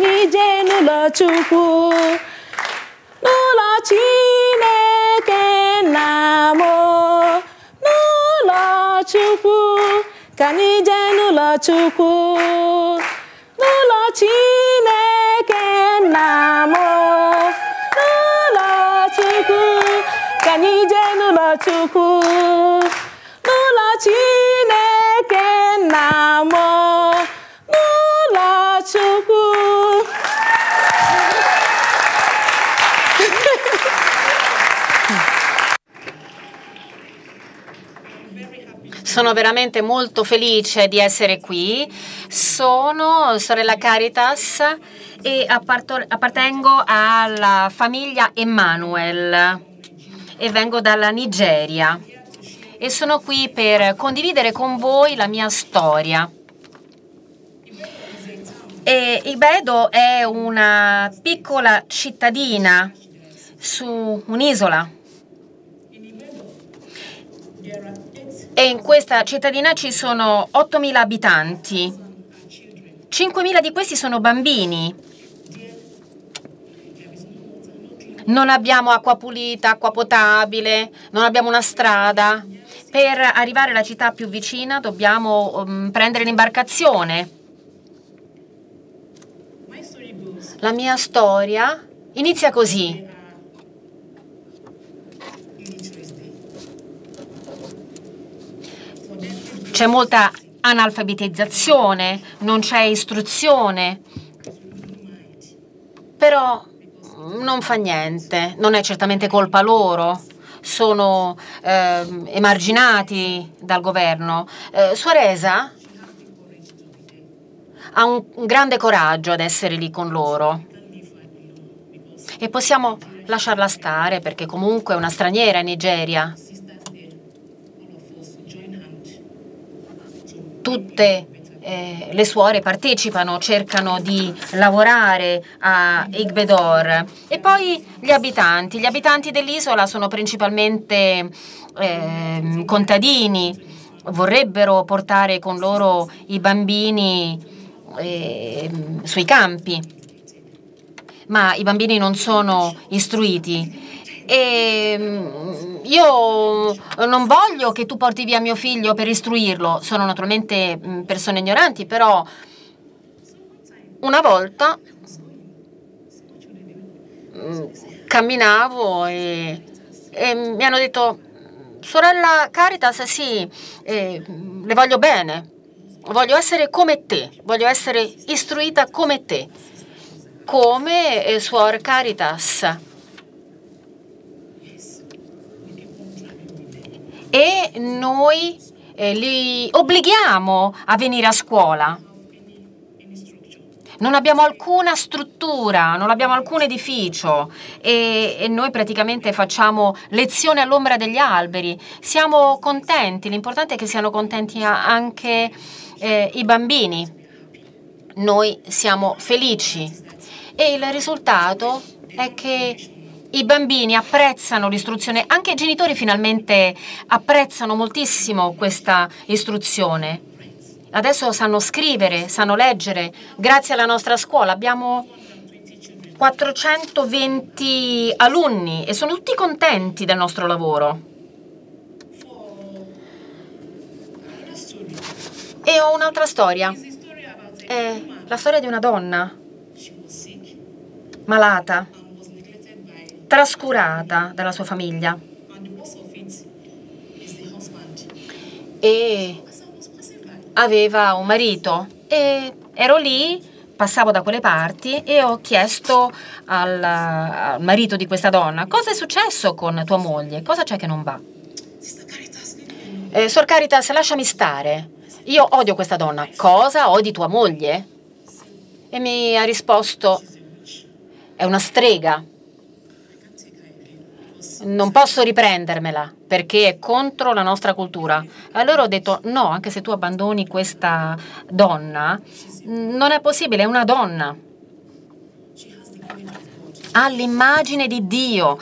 n'ije n'ụlọ Chukwu n'ụlọ Chineke nna m n'ụlọ Chukwu ka n'ije n'ụlọ Chukwu n'ụlọ Chineke nna m n'ụlọ Chukwu ka n'ije n'ụlọ Chukwu n'ụlọ Chineke nna m n'ụlọ Chukwu. Sono veramente molto felice di essere qui, sono sorella Caritas e appartengo alla famiglia Emmanuel e vengo dalla Nigeria e sono qui per condividere con voi la mia storia. Ibedo è una piccola cittadina su un'isola e in questa cittadina ci sono 8.000 abitanti, 5.000 di questi sono bambini. Non abbiamo acqua pulita, acqua potabile, non abbiamo una strada. Per arrivare alla città più vicina dobbiamo prendere l'imbarcazione. La mia storia inizia così. C'è molta analfabetizzazione, non c'è istruzione, però non fa niente, non è certamente colpa loro, sono emarginati dal governo. Suor Inza ha un grande coraggio ad essere lì con loro e possiamo lasciarla stare perché comunque è una straniera in Nigeria. Tutte le suore partecipano, cercano di lavorare a Igbedor. E poi gli abitanti dell'isola sono principalmente contadini, vorrebbero portare con loro i bambini sui campi, ma i bambini non sono istruiti. E io non voglio che tu porti via mio figlio per istruirlo, sono naturalmente persone ignoranti, però una volta camminavo e mi hanno detto: sorella Caritas, sì, le voglio bene, voglio essere come te, voglio essere istruita come te, come suor Caritas. E noi li obblighiamo a venire a scuola. Non abbiamo alcuna struttura, non abbiamo alcun edificio e noi praticamente facciamo lezioni all'ombra degli alberi. Siamo contenti, l'importante è che siano contenti anche i bambini. Noi siamo felici e il risultato è che i bambini apprezzano l'istruzione, anche i genitori finalmente apprezzano moltissimo questa istruzione. Adesso sanno scrivere, sanno leggere, grazie alla nostra scuola. Abbiamo 420 alunni e sono tutti contenti del nostro lavoro. E ho un'altra storia. È la storia di una donna malata, trascurata dalla sua famiglia, e aveva un marito, e ero lì, passavo da quelle parti e ho chiesto al marito di questa donna: cosa è successo con tua moglie, cosa c'è che non va? Suor Caritas, lasciami stare, io odio questa donna. Cosa? Odi tua moglie? E mi ha risposto: è una strega, non posso riprendermela perché è contro la nostra cultura. Allora ho detto: no, anche se tu abbandoni questa donna non è possibile, è una donna, ha l'immagine di Dio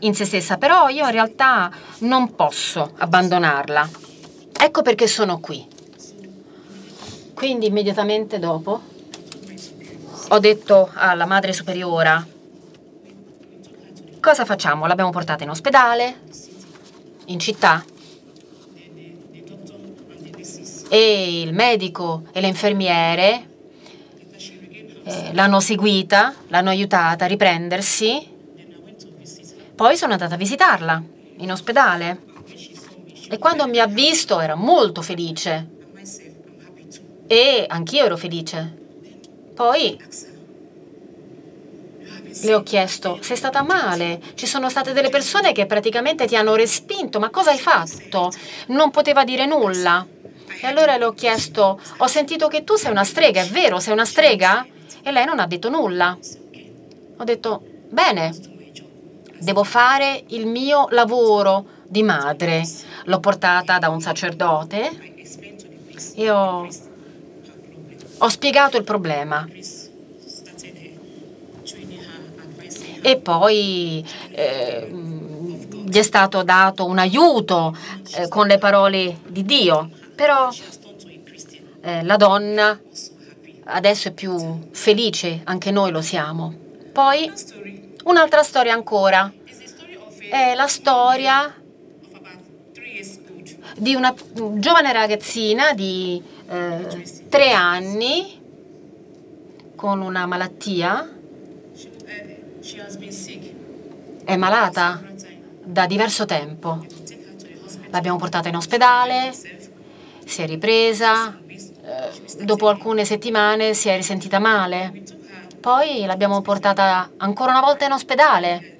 in se stessa, però io in realtà non posso abbandonarla, ecco perché sono qui. Quindi immediatamente dopo Ho detto alla madre superiora, cosa facciamo? L'abbiamo portata in ospedale, in città? E il medico e le infermiere l'hanno seguita, l'hanno aiutata a riprendersi. Poi sono andata a visitarla in ospedale e quando mi ha visto era molto felice e anch'io ero felice. Poi le ho chiesto, sei stata male? Ci sono state delle persone che praticamente ti hanno respinto, ma cosa hai fatto? Non poteva dire nulla. E allora le ho chiesto, ho sentito che tu sei una strega, è vero, sei una strega? E lei non ha detto nulla. Ho detto, bene, devo fare il mio lavoro di madre. L'ho portata da un sacerdote e ho spiegato il problema. E poi gli è stato dato un aiuto con le parole di Dio. Però la donna adesso è più felice, anche noi lo siamo. Poi un'altra storia ancora, è la storia di una giovane ragazzina di 3 anni con una malattia, è malata da diverso tempo, l'abbiamo portata in ospedale, si è ripresa, dopo alcune settimane si è risentita male, poi l'abbiamo portata ancora una volta in ospedale,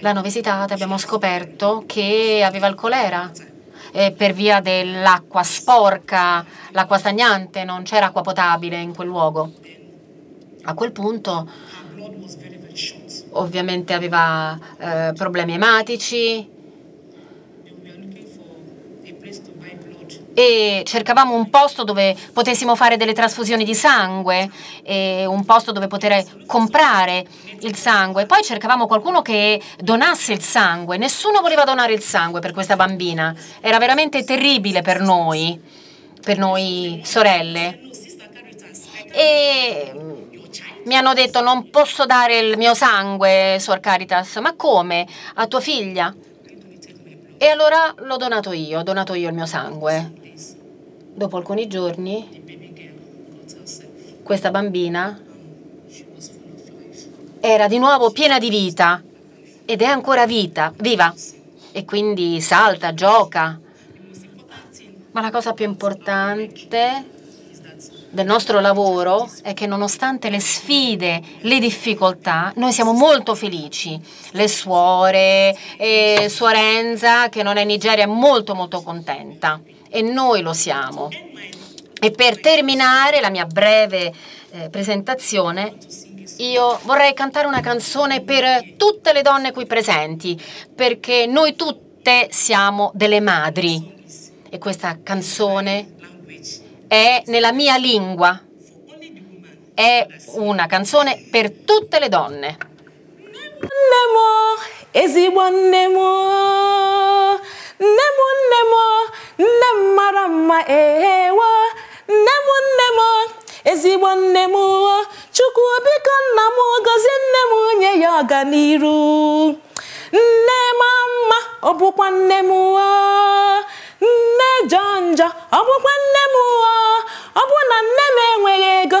l'hanno visitata, abbiamo scoperto che aveva il colera per via dell'acqua sporca, l'acqua stagnante, non c'era acqua potabile in quel luogo. A quel punto ovviamente aveva problemi ematici, e cercavamo un posto dove potessimo fare delle trasfusioni di sangue e un posto dove poter comprare il sangue. Poi cercavamo qualcuno che donasse il sangue, nessuno voleva donare il sangue per questa bambina, era veramente terribile per noi sorelle, e mi hanno detto non posso dare il mio sangue, Suor Caritas. Ma come? A tua figlia? E allora l'ho donato io, ho donato io il mio sangue. Dopo alcuni giorni questa bambina era di nuovo piena di vita ed è ancora viva e quindi salta, gioca. Ma la cosa più importante del nostro lavoro è che nonostante le sfide, le difficoltà, noi siamo molto felici. Le suore, e Suor Inza, che non è in Nigeria, è molto molto contenta e noi lo siamo. E per terminare la mia breve presentazione, io vorrei cantare una canzone per tutte le donne qui presenti, perché noi tutte siamo delle madri e questa canzone è nella mia lingua, è una canzone per tutte le donne. Nne Janja, abụkwa nne m ụwa, ọ bụ na nne m enweghị ego,